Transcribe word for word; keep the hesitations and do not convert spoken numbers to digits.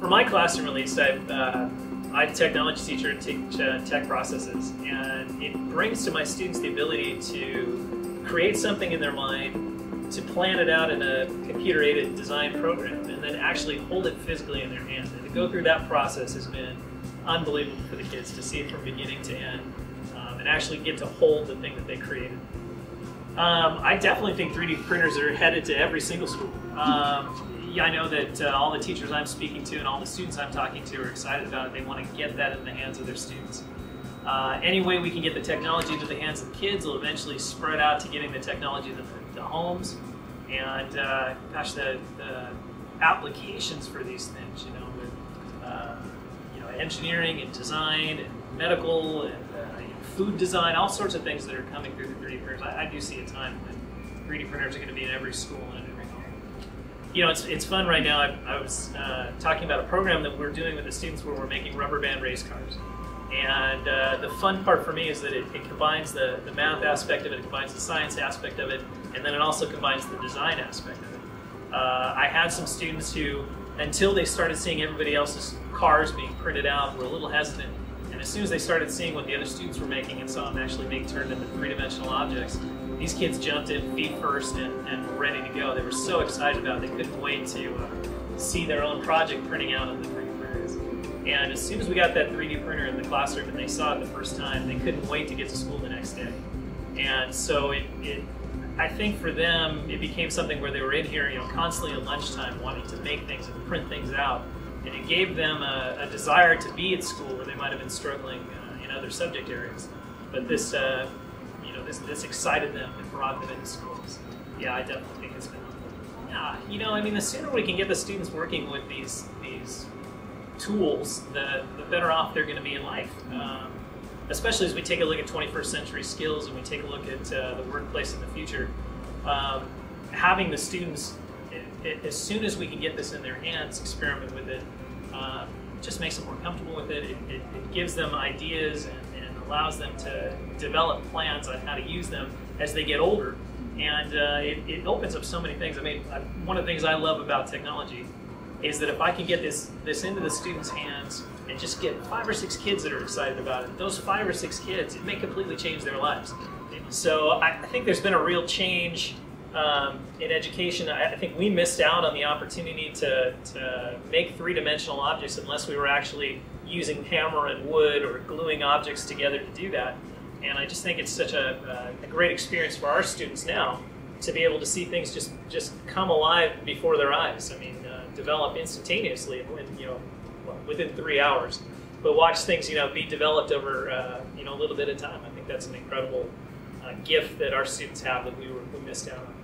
for my classroom at least, I've, uh, I'm a technology teacher and teach uh, tech processes, and it brings to my students the ability to create something in their mind, to plan it out in a computer-aided design program, and then actually hold it physically in their hands. And to go through that process has been unbelievable for the kids to see it from beginning to end, um, and actually get to hold the thing that they created. Um, I definitely think three D printers are headed to every single school. Um, Yeah, I know that uh, all the teachers I'm speaking to and all the students I'm talking to are excited about it. They want to get that in the hands of their students. Uh, any way we can get the technology into the hands of the kids will eventually spread out to getting the technology to the homes. And uh, gosh, the, the applications for these things, you know, with uh, you know, engineering and design and medical and uh, you know, food design, all sorts of things that are coming through the three D printers. I, I do see a time when three D printers are going to be in every school and every home. You know, it's, it's fun right now. I, I was uh, talking about a program that we're doing with the students where we're making rubber band race cars. And uh, the fun part for me is that it, it combines the, the math aspect of it, it combines the science aspect of it, and then it also combines the design aspect of it. Uh, I had some students who, until they started seeing everybody else's cars being printed out, were a little hesitant. And as soon as they started seeing what the other students were making and saw them actually being turned into three-dimensional objects, these kids jumped in feet first and, and were ready to go. They were so excited about it, they couldn't wait to uh, see their own project printing out on the three D printers. And as soon as we got that three D printer in the classroom and they saw it the first time, they couldn't wait to get to school the next day. And so it, it I think for them, it became something where they were in here, you know, constantly at lunchtime wanting to make things and print things out. And it gave them a, a desire to be at school where they might have been struggling uh, in other subject areas. But this, uh, you know, this, this excited them and brought them into schools. Yeah, I definitely think it's been helpful. Yeah, you know, I mean, the sooner we can get the students working with these these tools, the, the better off they're going to be in life. Um, especially as we take a look at twenty-first century skills and we take a look at uh, the workplace in the future. Um, having the students, as soon as we can get this in their hands, experiment with it, uh, just makes them more comfortable with it. It, it, it gives them ideas and, and allows them to develop plans on how to use them as they get older. And uh, it, it opens up so many things. I mean, I, one of the things I love about technology is that if I can get this, this into the students' hands and just get five or six kids that are excited about it, those five or six kids, it may completely change their lives. So I, I think there's been a real change Um, in education. I, I think we missed out on the opportunity to, to make three-dimensional objects unless we were actually using hammer and wood or gluing objects together to do that. And I just think it's such a, a great experience for our students now to be able to see things just, just come alive before their eyes. I mean, uh, develop instantaneously in, you know, within three hours, but watch things, you know, be developed over uh, you know, a little bit of time. I think that's an incredible uh, gift that our students have that we, were, we missed out on.